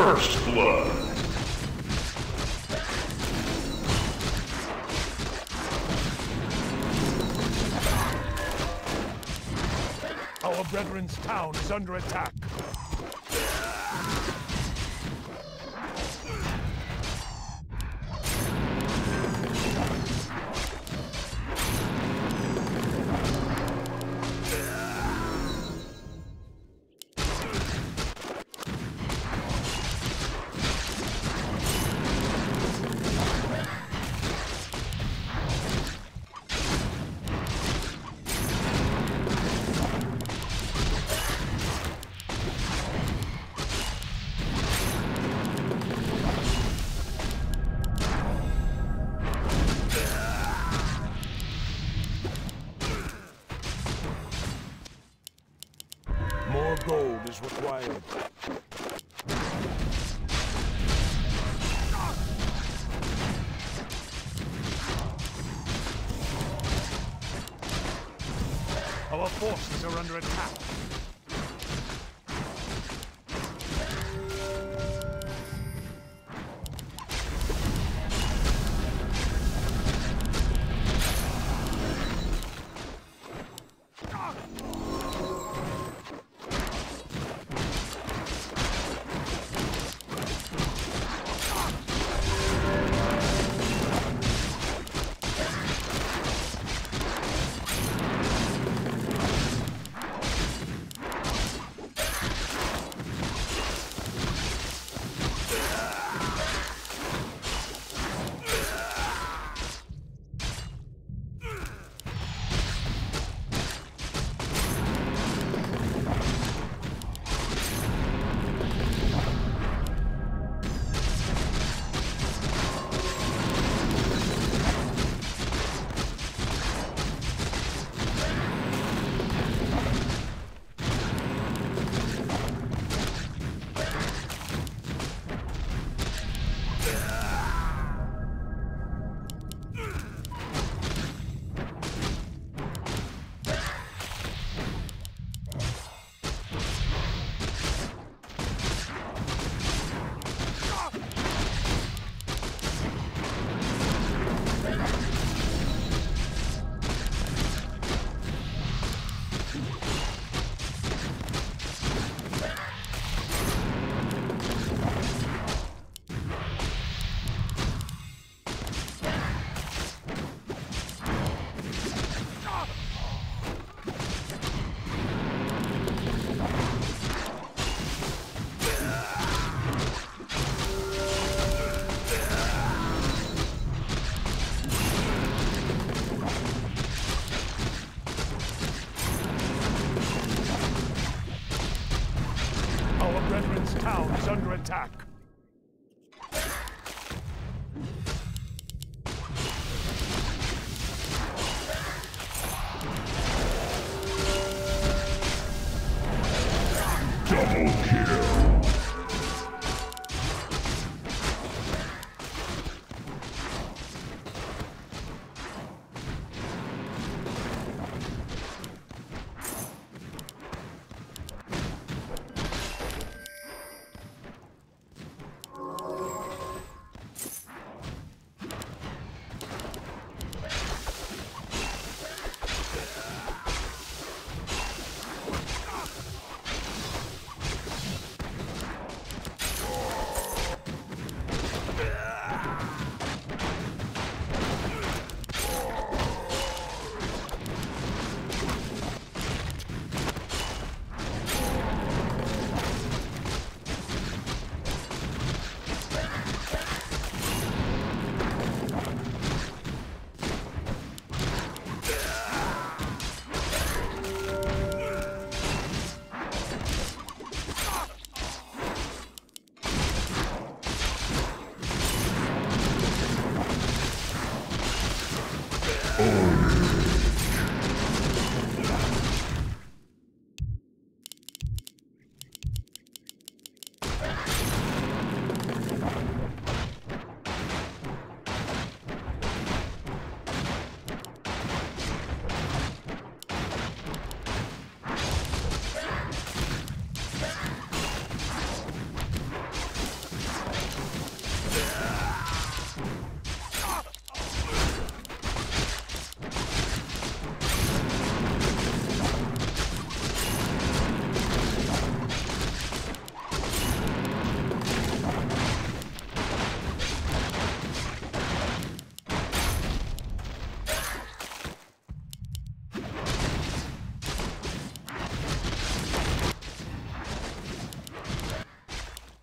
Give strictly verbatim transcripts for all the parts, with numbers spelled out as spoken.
First blood. Our brethren's town is under attack. Gold is required. Our forces are under attack. Attack. Double kill.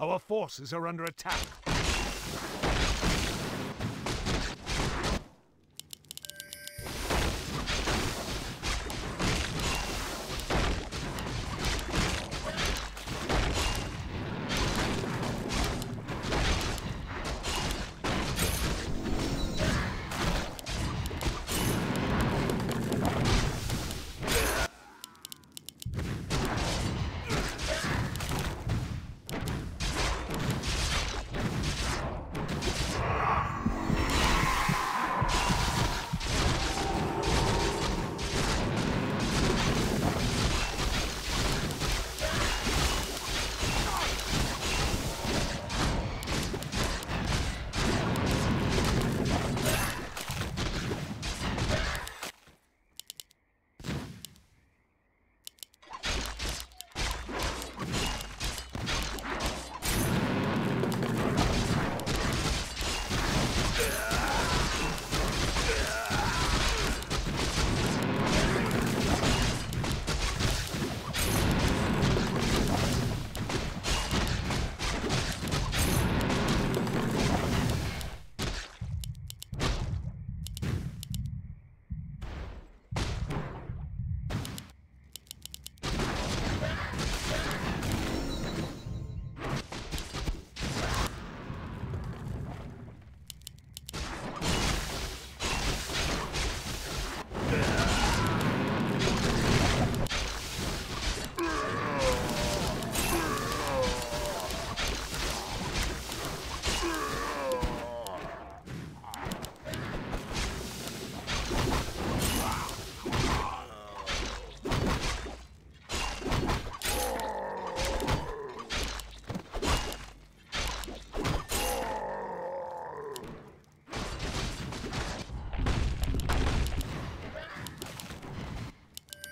Our forces are under attack.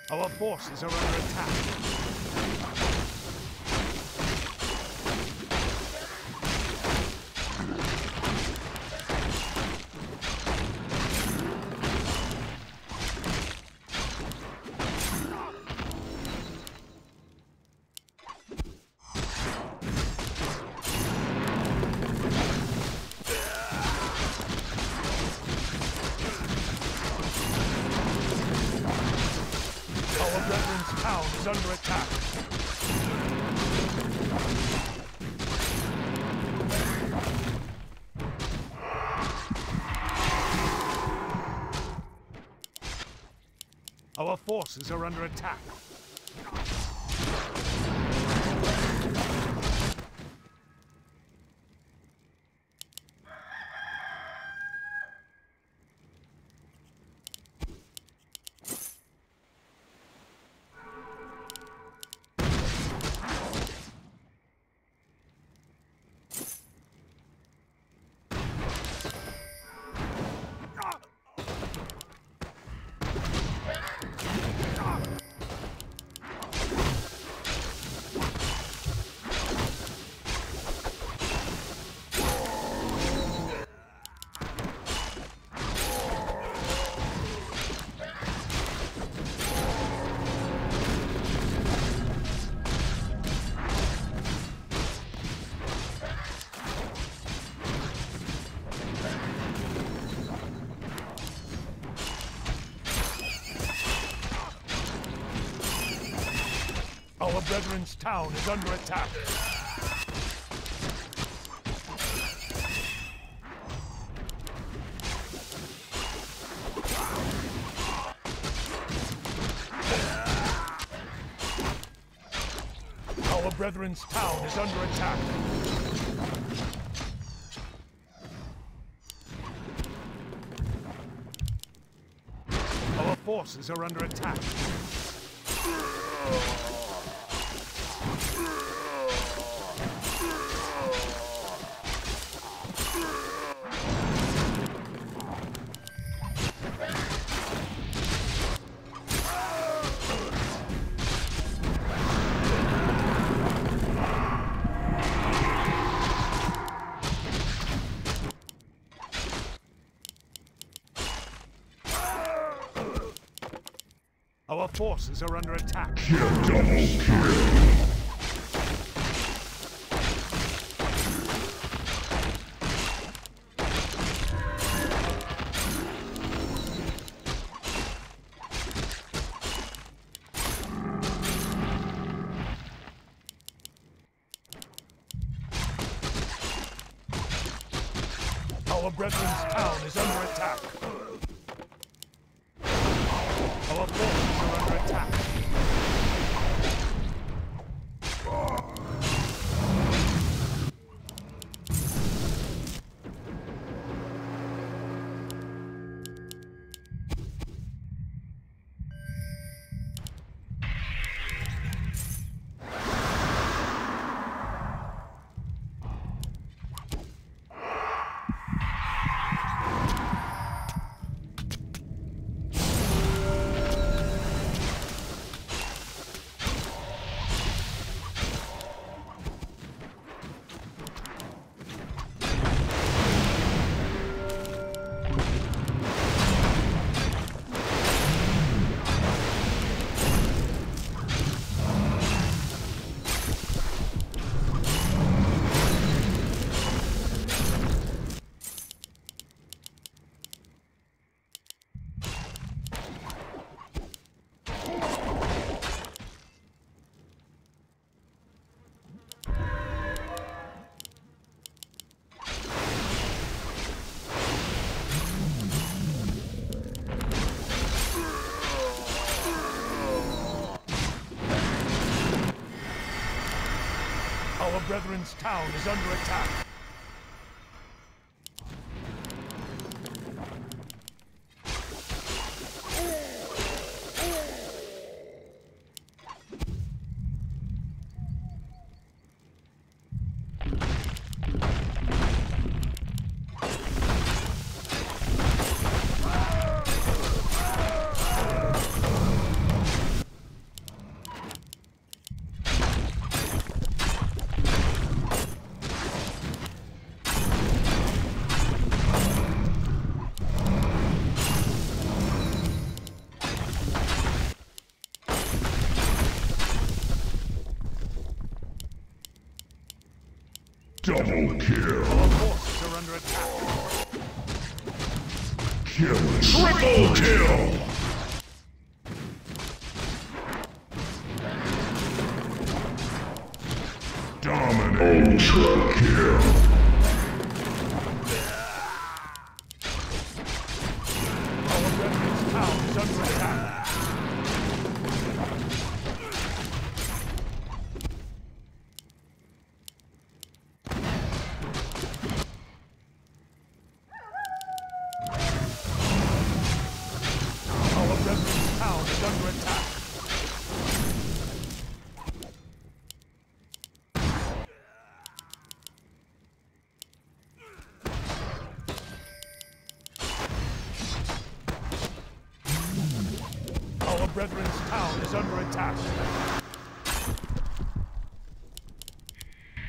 Our forces are under attack. Under attack. Our forces are under attack. Our Vedron's town is under attack. Our Vedron's town is under attack. Our forces are under attack. Our forces are under attack. Double kill. Our brethren's town is under attack. Our forces are under attack. Our brethren's town is under attack. Double kill. Our forces are under attack. Kill. Triple kill. Dominate. Ultra kill. Brethren's town is under attack.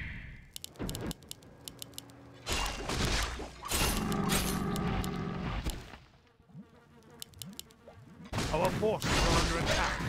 Our forces are under attack.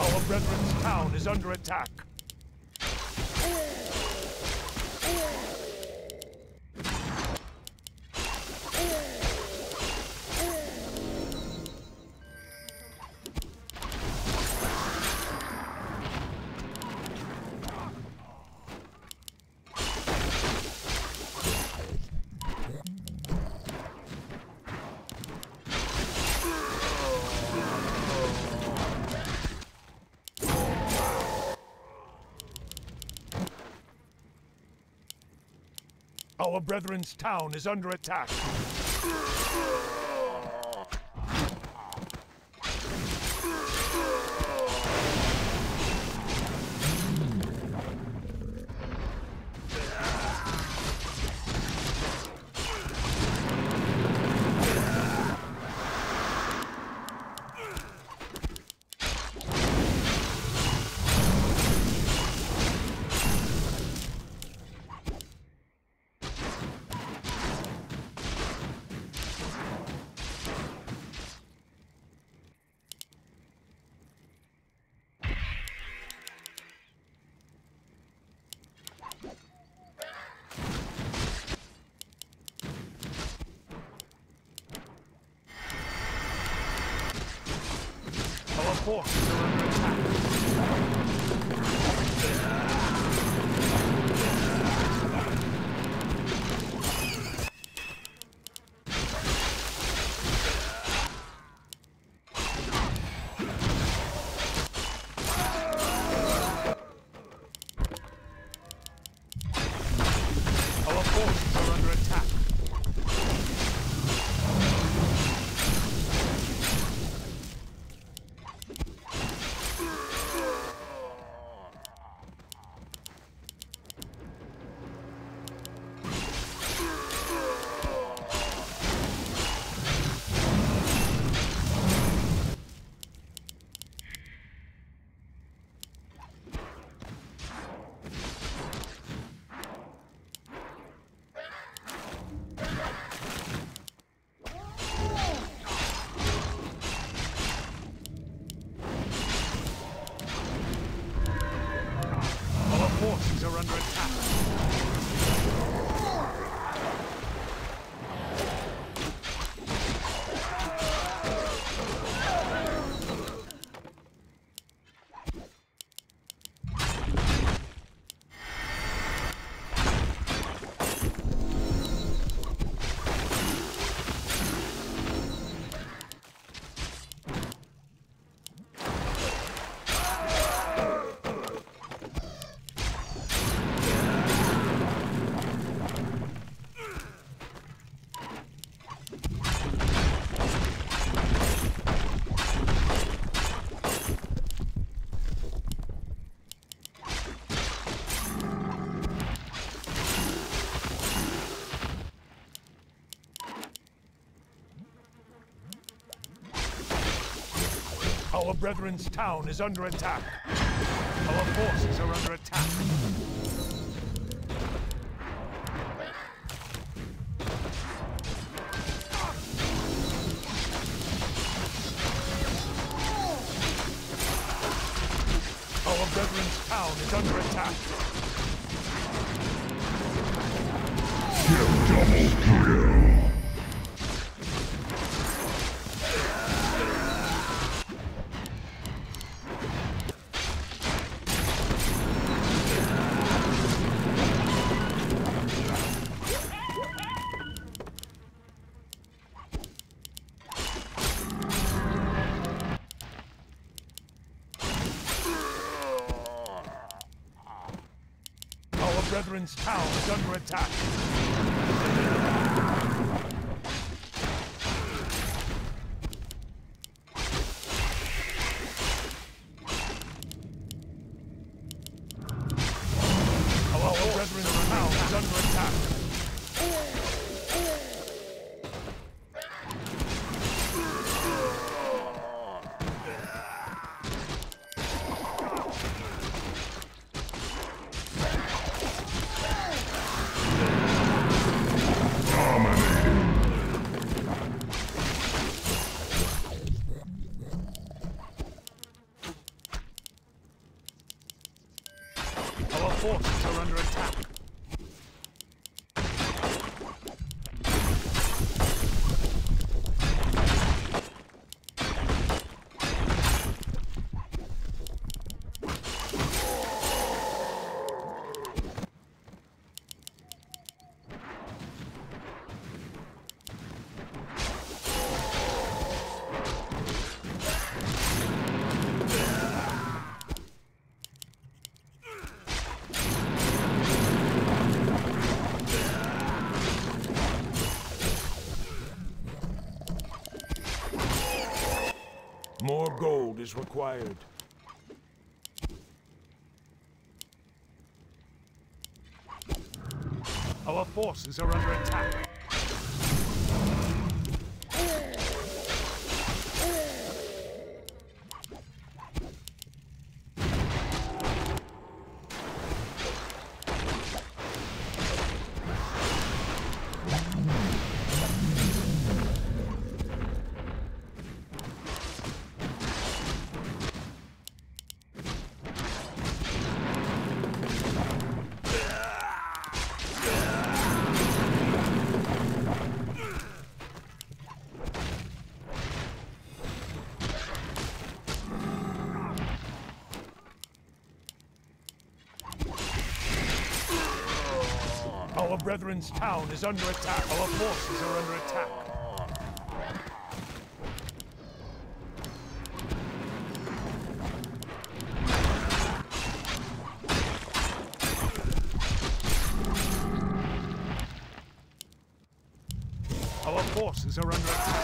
Our brethren's town is under attack. Our brethren's town is under attack. Our brethren's town is under attack. Four. Our brethren's town is under attack. Our forces are under attack. Our brethren's town is under attack. Kill double kill. Brethren's town is under attack. Our brethren's town is under attack. Forces are under attack. is required. Our forces are under attack. Our brethren's town is under attack. Our forces are under attack. Our forces are under attack.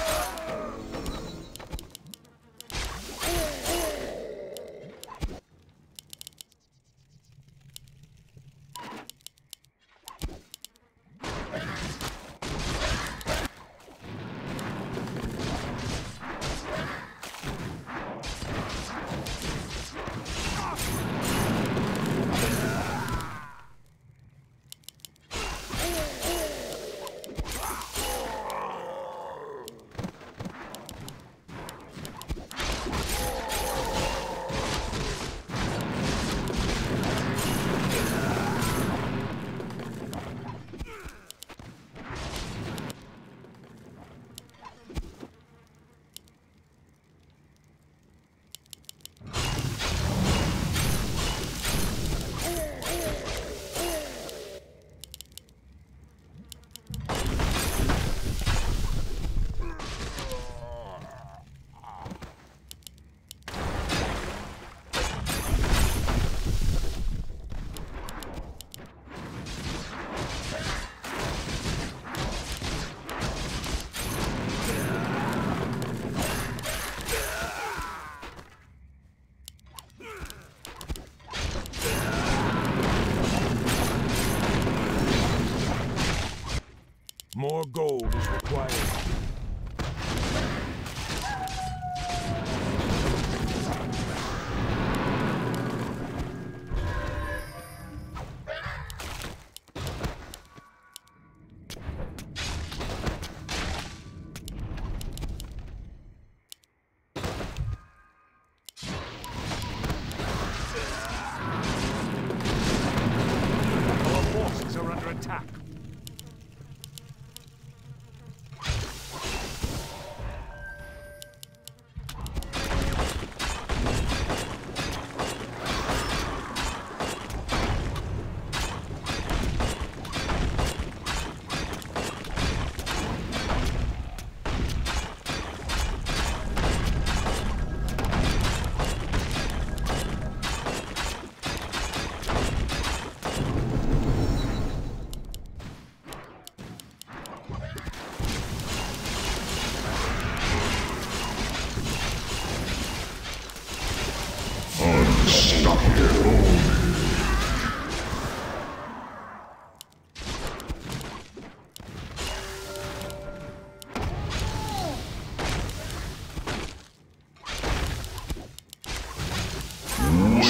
More gold is required. Our forces are under attack.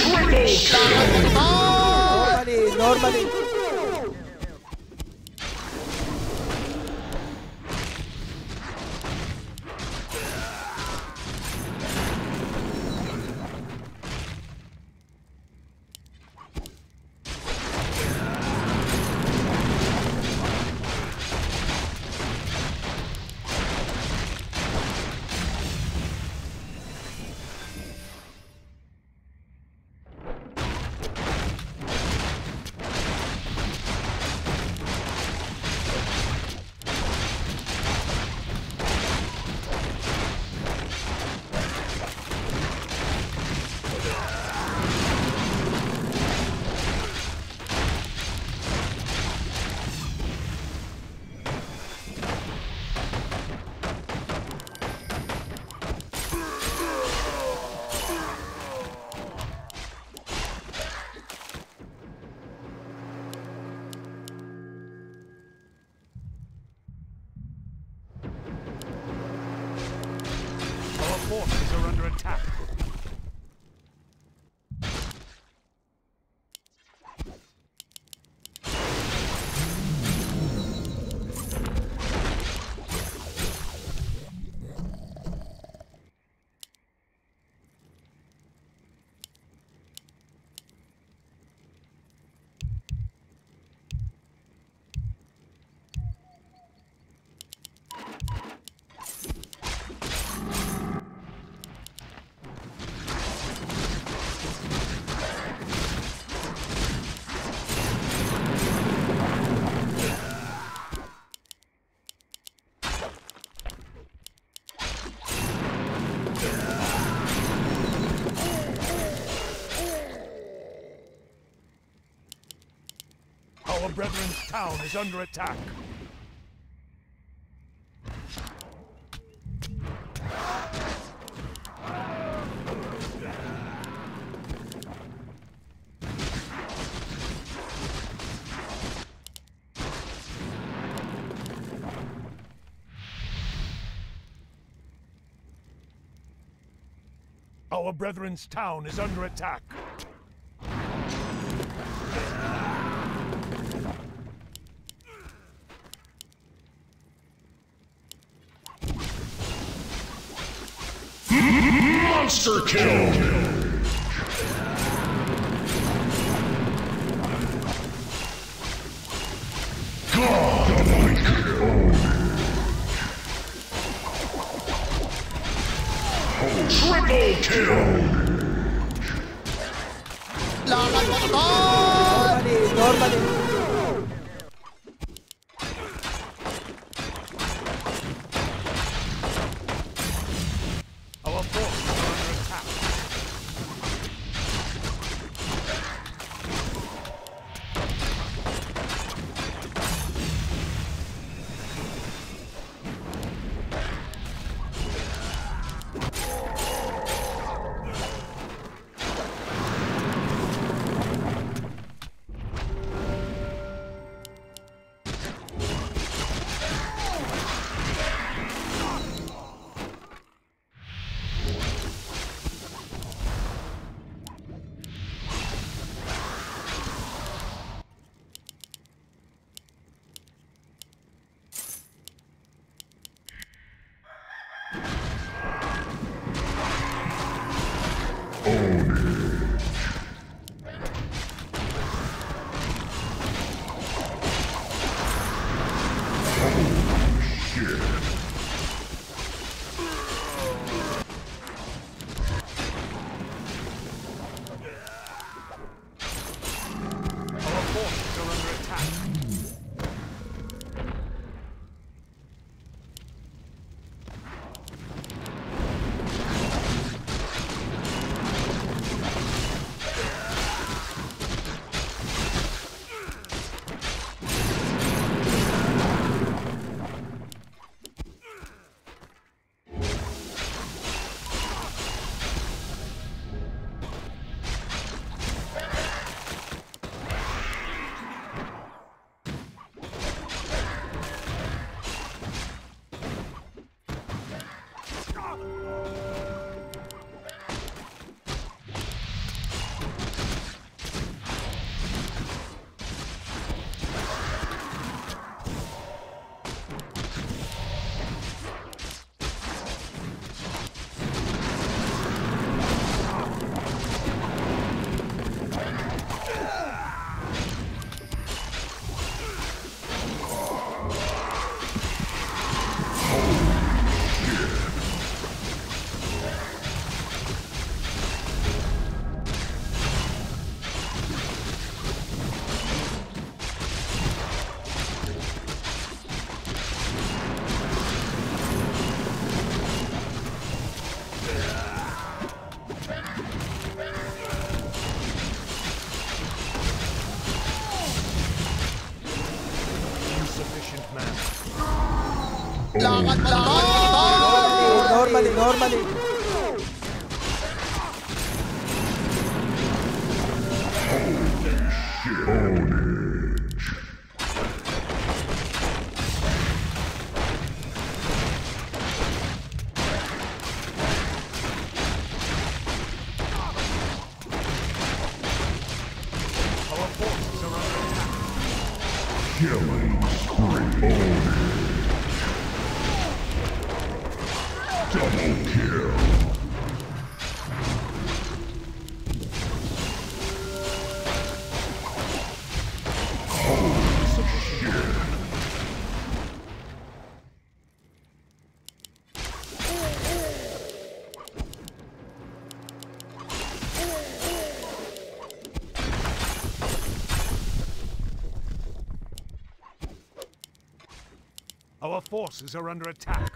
Normally, normally. forces are under attack. Our brethren's town is under attack. Our brethren's town is under attack. Monster kill! God-like triple kill! Normally, normally. Normally, normally. Killing spree. Double kill. Holy shit. Our forces are under attack.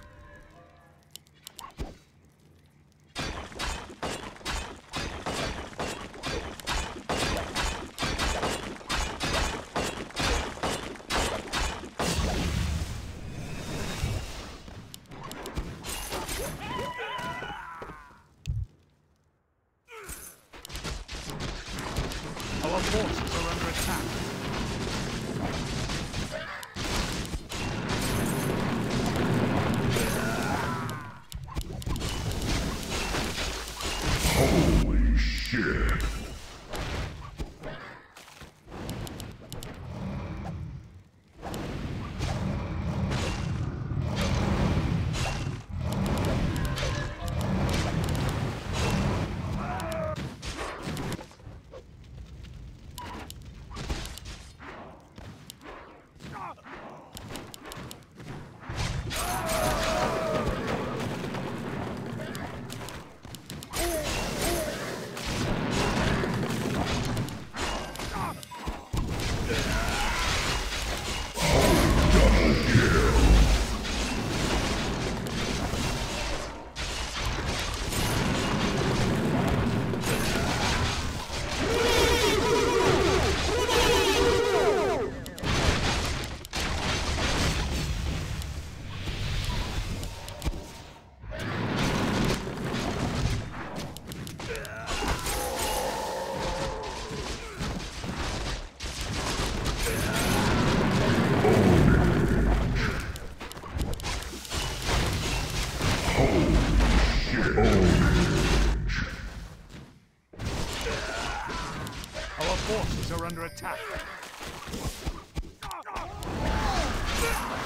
Our forces are under attack. Forces are under attack.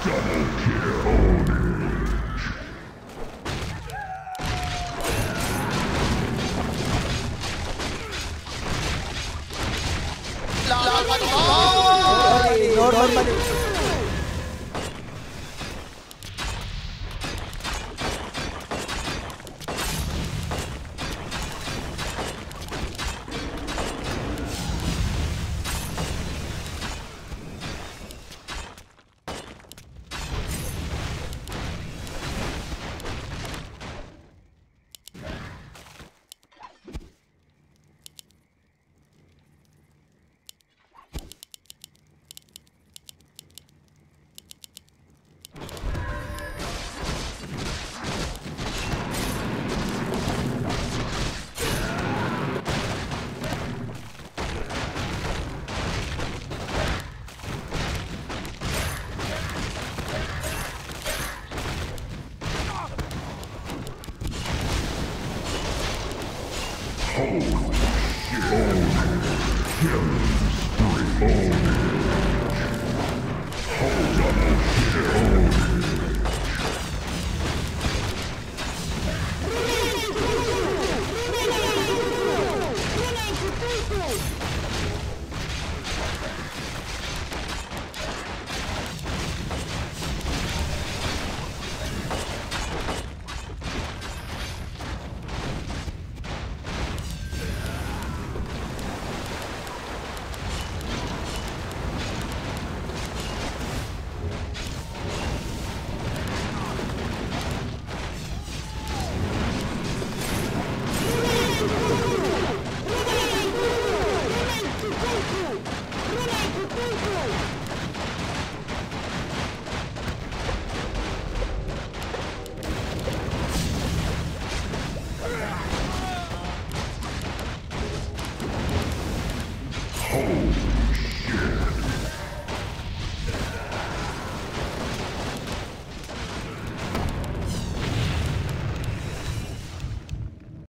Double kill. Normally. Holy shit! Oh, killing spree! Oh. Oh!